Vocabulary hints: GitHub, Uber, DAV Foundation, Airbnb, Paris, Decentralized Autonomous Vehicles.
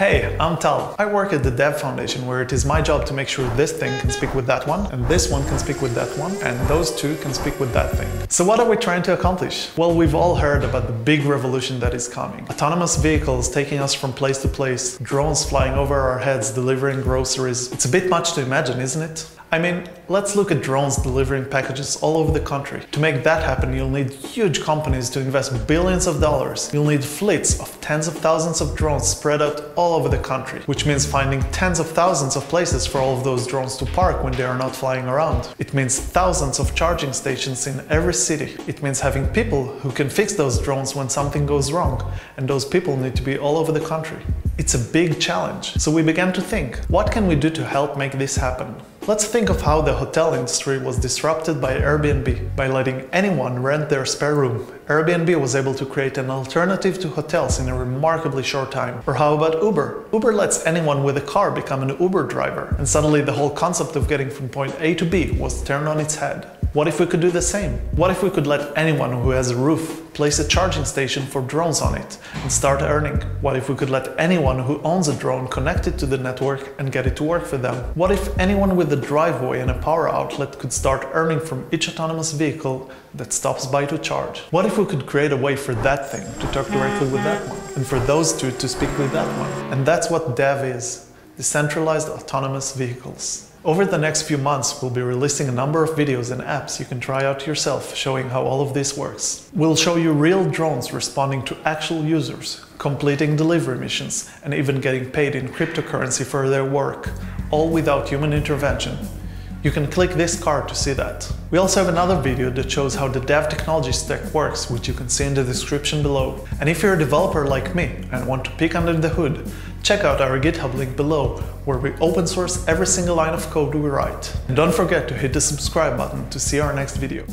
Hey, I'm Tal. I work at the DAV Foundation, where it is my job to make sure this thing can speak with that one, and this one can speak with that one, and those two can speak with that thing. So what are we trying to accomplish? Well, we've all heard about the big revolution that is coming. Autonomous vehicles taking us from place to place, drones flying over our heads, delivering groceries. It's a bit much to imagine, isn't it? I mean, let's look at drones delivering packages all over the country. To make that happen, you'll need huge companies to invest billions of dollars. You'll need fleets of tens of thousands of drones spread out all over the country, which means finding tens of thousands of places for all of those drones to park when they are not flying around. It means thousands of charging stations in every city. It means having people who can fix those drones when something goes wrong, and those people need to be all over the country. It's a big challenge. So we began to think, what can we do to help make this happen? Let's think of how the hotel industry was disrupted by Airbnb. By letting anyone rent their spare room, Airbnb was able to create an alternative to hotels in a remarkably short time. Or how about Uber? Uber lets anyone with a car become an Uber driver, and suddenly the whole concept of getting from point A to B was turned on its head. What if we could do the same? What if we could let anyone who has a roof place a charging station for drones on it and start earning? What if we could let anyone who owns a drone connect it to the network and get it to work for them? What if anyone with a driveway and a power outlet could start earning from each autonomous vehicle that stops by to charge? What if we could create a way for that thing to talk directly with that one, and for those two to speak with that one? And that's what DAV is, Decentralized Autonomous Vehicles. Over the next few months, we'll be releasing a number of videos and apps you can try out yourself, showing how all of this works. We'll show you real drones responding to actual users, completing delivery missions, and even getting paid in cryptocurrency for their work, all without human intervention. You can click this card to see that. We also have another video that shows how the DAV technology stack works, which you can see in the description below. And if you're a developer like me and want to peek under the hood, check out our GitHub link below, where we open source every single line of code we write. And don't forget to hit the subscribe button to see our next video.